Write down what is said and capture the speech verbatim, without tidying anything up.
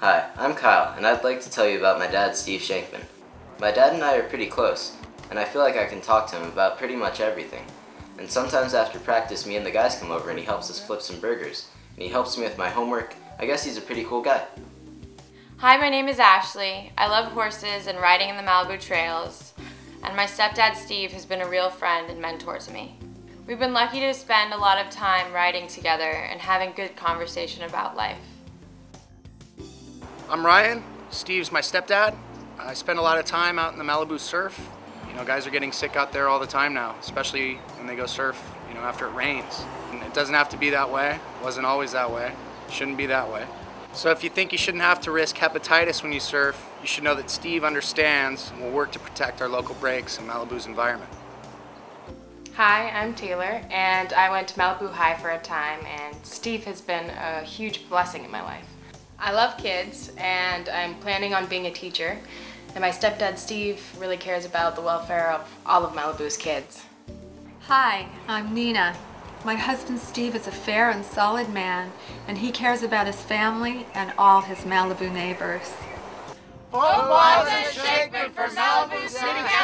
Hi, I'm Kyle, and I'd like to tell you about my dad, Steve Scheinkman. My dad and I are pretty close, and I feel like I can talk to him about pretty much everything. And sometimes after practice, me and the guys come over and he helps us flip some burgers, and he helps me with my homework. I guess he's a pretty cool guy. Hi, my name is Ashley. I love horses and riding in the Malibu trails, and my stepdad, Steve, has been a real friend and mentor to me. We've been lucky to spend a lot of time riding together and having good conversation about life. I'm Ryan. Steve's my stepdad. I spend a lot of time out in the Malibu surf. You know, guys are getting sick out there all the time now, especially when they go surf, you know, after it rains. And it doesn't have to be that way. It wasn't always that way. It shouldn't be that way. So if you think you shouldn't have to risk hepatitis when you surf, you should know that Steve understands and will work to protect our local breaks and Malibu's environment. Hi, I'm Taylor, and I went to Malibu High for a time, and Steve has been a huge blessing in my life. I love kids, and I'm planning on being a teacher, and my stepdad Steve really cares about the welfare of all of Malibu's kids. Hi, I'm Nina. My husband Steve is a fair and solid man, and he cares about his family and all his Malibu neighbors. Four Walls and Scheinkman for Malibu City Council.